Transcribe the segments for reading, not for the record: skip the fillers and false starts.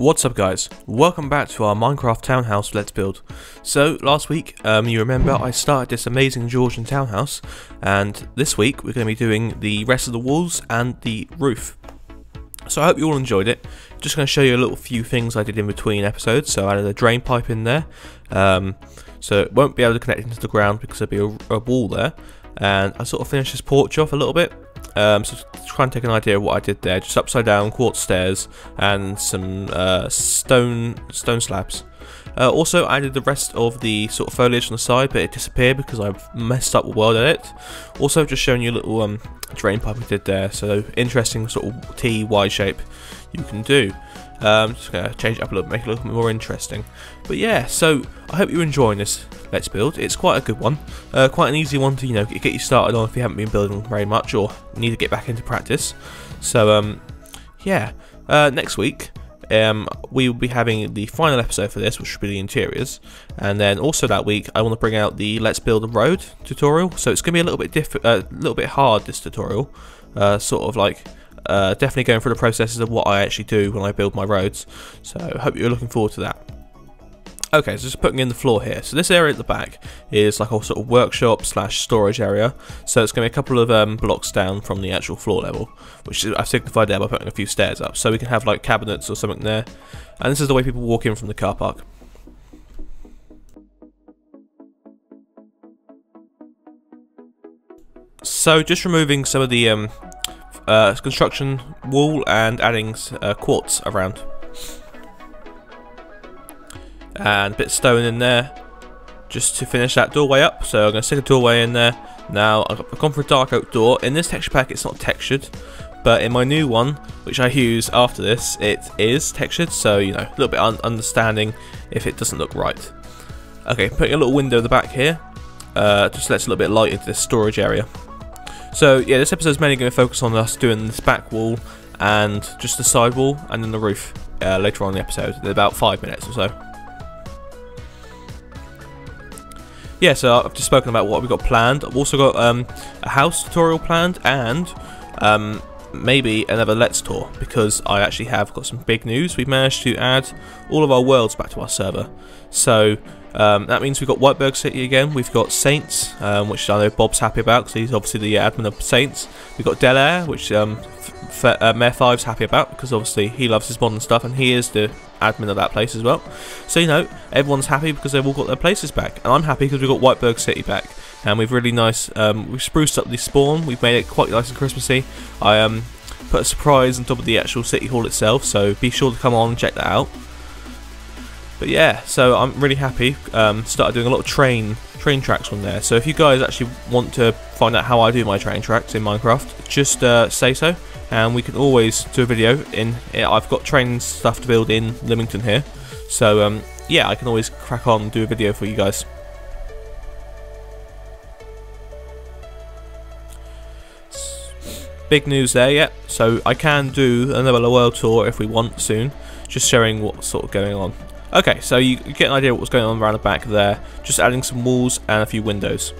What's up guys, welcome back to our Minecraft townhouse let's build. So last week you remember I started this amazing Georgian townhouse, and this week we're going to be doing the rest of the walls and the roof. So I hope you all enjoyed it. Just going to show you a little few things I did in between episodes. So I added a drain pipe in there, so it won't be able to connect into the ground because there'll be a wall there. And I sort of finished this porch off a little bit. So to try and take an idea of what I did there, just upside down quartz stairs and some stone slabs. Also I did the rest of the sort of foliage on the side, but it disappeared because I messed up the world edit. Also just showing you a little drain pipe we did there, so interesting sort of T-Y shape you can do. Just going to change it up a little bit, make it look more interesting. But yeah, so I hope you're enjoying this let's build. It's quite a good one, quite an easy one to, you know, get you started on if you haven't been building very much or need to get back into practice. So yeah, next week we will be having the final episode for this, which should be the interiors, and then also that week I want to bring out the Let's Build a Road tutorial. So it's going to be a little bit hard, this tutorial, sort of like definitely going through the processes of what I actually do when I build my roads. So hope you're looking forward to that. Okay, so just putting in the floor here. So this area at the back is like a sort of workshop slash storage area. So it's going to be a couple of blocks down from the actual floor level, which I've signified there by putting a few stairs up. So we can have like cabinets or something there. And this is the way people walk in from the car park. So just removing some of the construction wall and adding quartz around. And a bit of stone in there just to finish that doorway up. So I'm going to stick a doorway in there. Now I've gone for a dark oak door. In this texture pack it's not textured, but in my new one, which I use after this, it is textured. So, you know, a little bit understanding if it doesn't look right. Okay, putting a little window in the back here, just lets a little bit of light into this storage area. So yeah, this episode is mainly going to focus on us doing this back wall and just the side wall and then the roof later on in the episode, in about 5 minutes or so. Yeah, so I've just spoken about what we've got planned. I've also got a house tutorial planned, and maybe another Let's Tour, because I actually have got some big news. We've managed to add all of our worlds back to our server. So that means we've got Whiteburg City again. We've got Saints, which I know Bob's happy about because he's obviously the admin of Saints. We've got Delair, which Mayor 5's happy about because obviously he loves his modern stuff and he is the admin of that place as well. So, you know, everyone's happy because they've all got their places back, and I'm happy because we've got Whiteburg City back, and we've really nice we've spruced up the spawn, we've made it quite nice and Christmassy. I put a surprise on top of the actual city hall itself, so be sure to come on and check that out. But yeah, so I'm really happy. Started doing a lot of train tracks on there, so if you guys actually want to find out how I do my train tracks in Minecraft, just say so. And we can always do a video in. I've got train stuff to build in Leamington here, so yeah, I can always crack on and do a video for you guys. Big news there, yeah. So I can do another world tour if we want soon, just showing what's sort of going on. Okay, so you get an idea of what's going on around the back there. Just adding some walls and a few windows.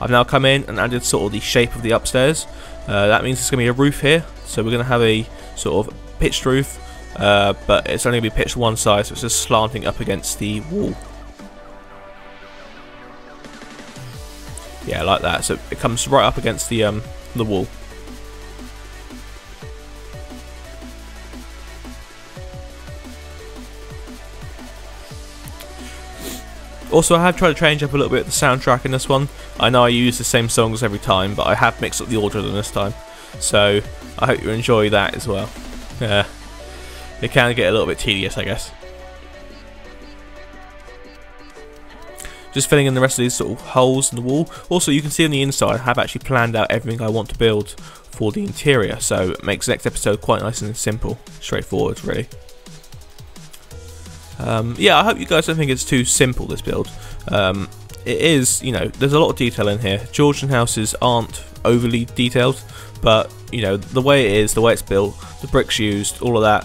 I've now come in and added sort of the shape of the upstairs. That means it's going to be a roof here, so we're going to have a sort of pitched roof, but it's only going to be pitched one side, so it's just slanting up against the wall. Yeah, like that, so it comes right up against the wall. Also, I have tried to change up a little bit the soundtrack in this one. I know I use the same songs every time, but I have mixed up the order of them this time. So, I hope you enjoy that as well. It can get a little bit tedious, I guess. Just filling in the rest of these sort of holes in the wall. Also, you can see on the inside, I have actually planned out everything I want to build for the interior. So, it makes the next episode quite nice and simple. Straightforward, really. Yeah, I hope you guys don't think it's too simple, this build. It is, you know, there's a lot of detail in here. Georgian houses aren't overly detailed, but, you know, the way it is, the way it's built, the bricks used, all of that,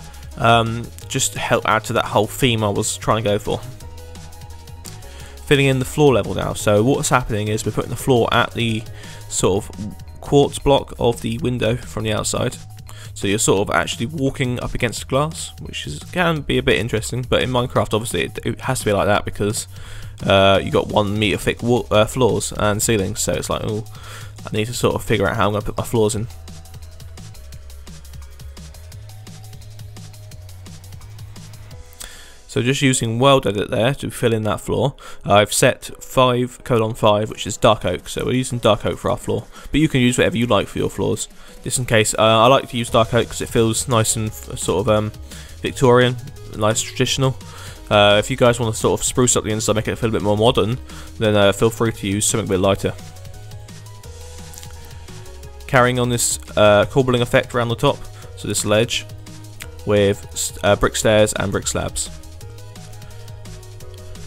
just help add to that whole theme I was trying to go for. Filling in the floor level now. So what's happening is we're putting the floor at the sort of quartz block of the window from the outside. So you're sort of actually walking up against glass, which is, can be a bit interesting. But in Minecraft, obviously, it has to be like that because you got 1 meter thick wall, floors and ceilings. So it's like, oh, I need to sort of figure out how I'm going to put my floors in. So just using World Edit there to fill in that floor. I've set 5:5, which is dark oak. So we're using dark oak for our floor, but you can use whatever you like for your floors. Just in case, I like to use dark oak because it feels nice and sort of Victorian, nice traditional. If you guys want to sort of spruce up the inside, make it feel a bit more modern, then feel free to use something a bit lighter. Carrying on this cobbling effect around the top, so this ledge with brick stairs and brick slabs.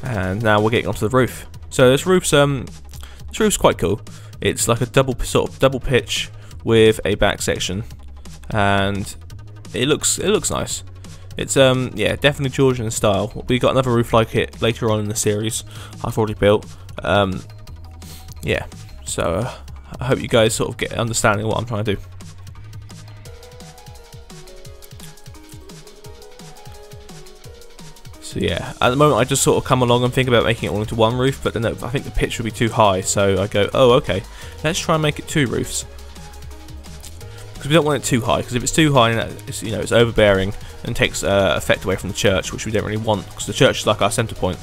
And now we're getting onto the roof. So this roof's quite cool. It's like a double pitch with a back section, and it looks nice. It's yeah, definitely Georgian style. We got another roof like it later on in the series. I've already built. Yeah. So I hope you guys sort of get understanding what I'm trying to do. So yeah, at the moment I just sort of come along and think about making it all into one roof, but then I think the pitch would be too high, so I go, oh okay, let's try and make it 2 roofs. Because we don't want it too high, because if it's too high, it's, you know, it's overbearing and takes effect away from the church, which we don't really want, because the church is like our centre point,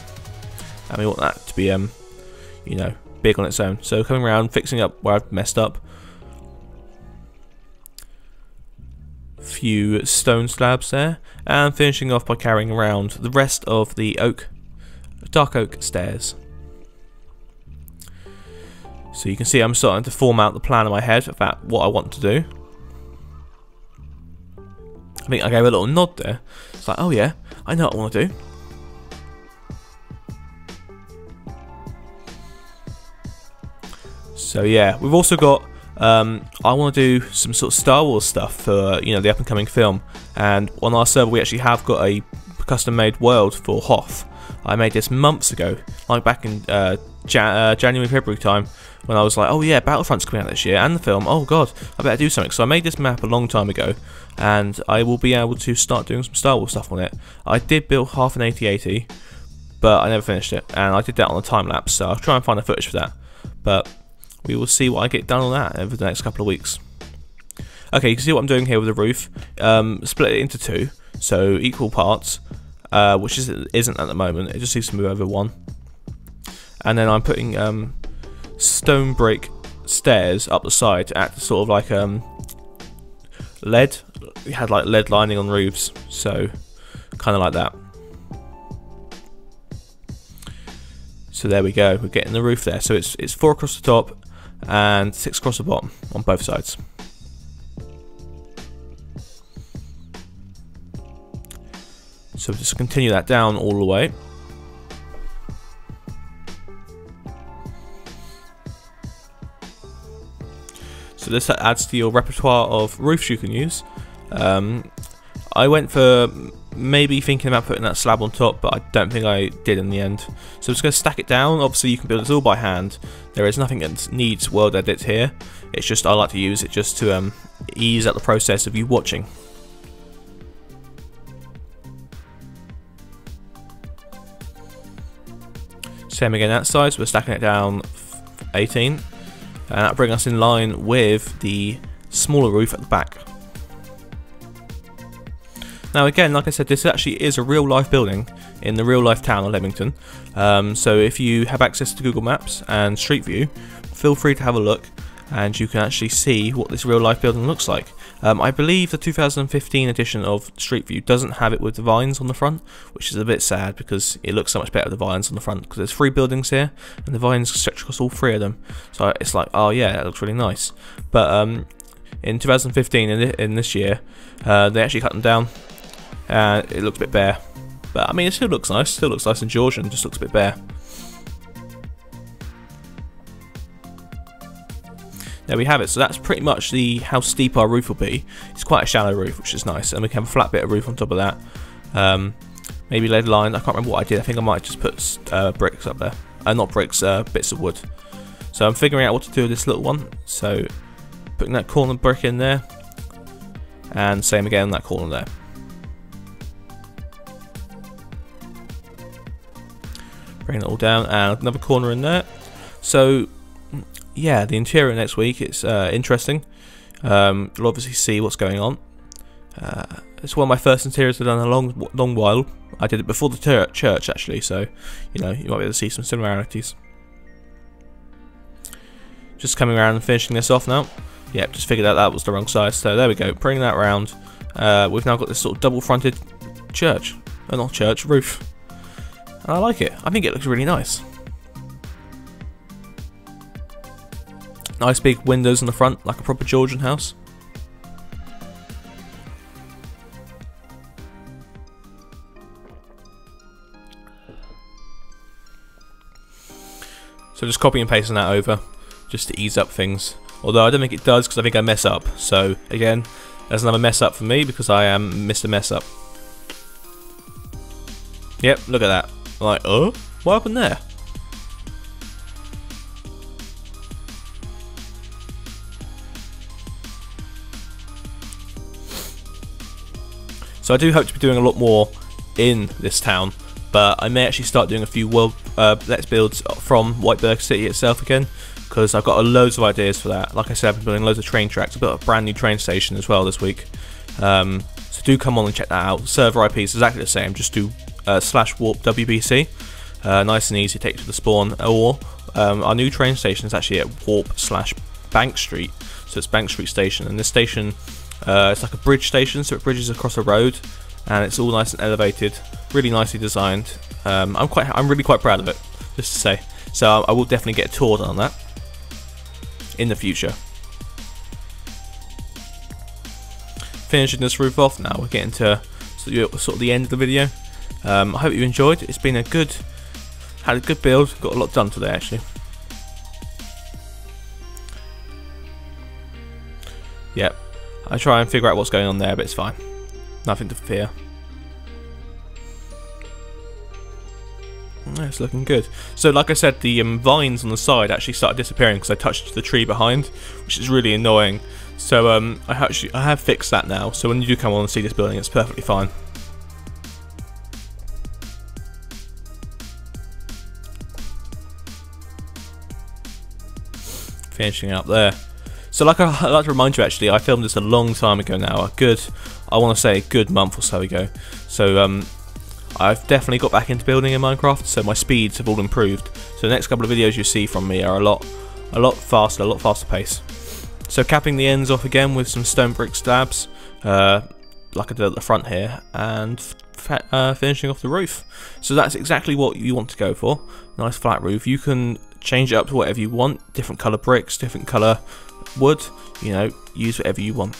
and we want that to be, you know, big on its own. So coming around, fixing up where I've messed up. Few stone slabs there, and finishing off by carrying around the rest of the oak, dark oak stairs. So you can see I'm starting to form out the plan in my head about what I want to do. I think I gave a little nod there. It's like, oh yeah, I know what I want to do. So yeah, we've also got I want to do some sort of Star Wars stuff for, you know, the up-and-coming film. And on our server, we actually have got a custom-made world for Hoth. I made this months ago, like back in January, February time, when I was like, oh yeah, Battlefront's coming out this year, and the film, oh god, I better do something. So I made this map a long time ago, and I will be able to start doing some Star Wars stuff on it. I did build half an AT-AT, but I never finished it, and I did that on a time-lapse, so I'll try and find the footage for that. But we will see what I get done on that over the next couple of weeks. Okay, you can see what I'm doing here with the roof. Split it into 2, so equal parts, which isn't at the moment. It just needs to move over 1. And then I'm putting stone brick stairs up the side to act sort of like lead. We had like lead lining on roofs, so kind of like that. So there we go. We're getting the roof there. So it's 4 across the top and 6 across the bottom on both sides. So just continue that down all the way. So this adds to your repertoire of roofs you can use. I went for maybe thinking about putting that slab on top, but I don't think I did in the end. So I'm just going to stack it down. Obviously you can build this all by hand. There is nothing that needs world edits here. It's just I like to use it just to ease out the process of you watching. Same again that side, so we're stacking it down 18. And that'll bring us in line with the smaller roof at the back. Now again, like I said, this actually is a real life building in the real life town of Leamington, so if you have access to Google Maps and Street View, feel free to have a look and you can actually see what this real life building looks like. I believe the 2015 edition of Street View doesn't have it with the vines on the front, which is a bit sad because it looks so much better with the vines on the front, because there's 3 buildings here and the vines stretch across all 3 of them, so it's like, oh yeah, that looks really nice. But in 2015, in this year, they actually cut them down. It looks a bit bare, but I mean it still looks nice, and Georgian, just looks a bit bare. There we have it. So that's pretty much how steep our roof will be. It's quite a shallow roof, which is nice, and we can have a flat bit of roof on top of that. Maybe lead line, I can't remember what I did. I think I might just put bricks up there, not bricks, bits of wood. So I'm figuring out what to do with this little one, so putting that corner brick in there. and same again in that corner there. Bring it all down and another corner in there. So yeah, the interior next week, it's interesting. You'll obviously see what's going on. It's one of my first interiors I've done in a long while. I did it before the church actually, so you know, you might be able to see some similarities. Just coming around and finishing this off now. Yep, just figured out that was the wrong size, so there we go, bring that round. We've now got this sort of double fronted church, not church, roof. And I like it, I think it looks really nice. Nice big windows in the front, like a proper Georgian house. So just copy and pasting that over, just to ease up things. Although I don't think it does, because I think I mess up. So again, there's another mess up for me, because I am Mr. Mess Up. Yep, look at that. I'm like, oh, what happened there? So I do hope to be doing a lot more in this town, but I may actually start doing a few world let's builds from Whiteburg City itself again, because I've got loads of ideas for that. Like I said, I've been building loads of train tracks. I built a brand new train station as well this week, so do come on and check that out. Server IP is exactly the same, just do /warp WBC, nice and easy, take you to the spawn. Or our new train station is actually at warp/Bank Street, so it's Bank Street Station, and this station it's like a bridge station, so it bridges across a road, and it's all nice and elevated, really nicely designed. I'm really quite proud of it, just to say. So I will definitely get a tour done on that in the future. Finishing this roof off now. We're getting to sort of the end of the video. I hope you enjoyed. It's been had a good build. Got a lot done today actually. Yep. I try and figure out what's going on there, but it's fine. Nothing to fear. It's looking good. So like I said, the vines on the side actually started disappearing because I touched the tree behind, which is really annoying. So I have fixed that now, so when you do come on and see this building, it's perfectly fine. Finishing up there. So I'd like to remind you actually, I filmed this a long time ago now, I want to say a good month or so ago. So I've definitely got back into building in Minecraft, so my speeds have all improved. So the next couple of videos you see from me are a lot faster pace. So capping the ends off again with some stone brick slabs, like I did at the front here, and finishing off the roof. So that's exactly what you want to go for, nice flat roof. You can change it up to whatever you want, different colour bricks, different colour wood, you know, use whatever you want.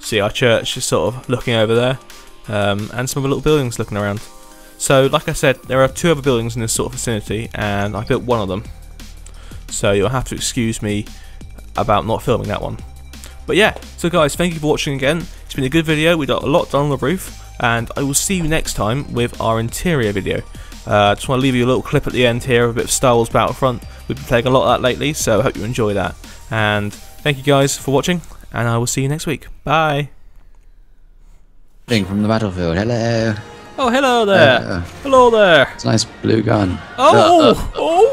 See our church is sort of looking over there, and some of the little buildings looking around. So like I said, there are two other buildings in this sort of vicinity, and I built one of them, so you'll have to excuse me about not filming that one. But yeah, so guys, thank you for watching again. It's been a good video, we got a lot done on the roof, and I will see you next time with our interior video. Just want to leave you a little clip at the end here of a bit of Star Wars Battlefront. We've been playing a lot of that lately, so I hope you enjoy that. And thank you guys for watching, and I will see you next week. Bye! From the battlefield, hello! Oh, hello there! Hello there! It's a nice blue gun. Oh!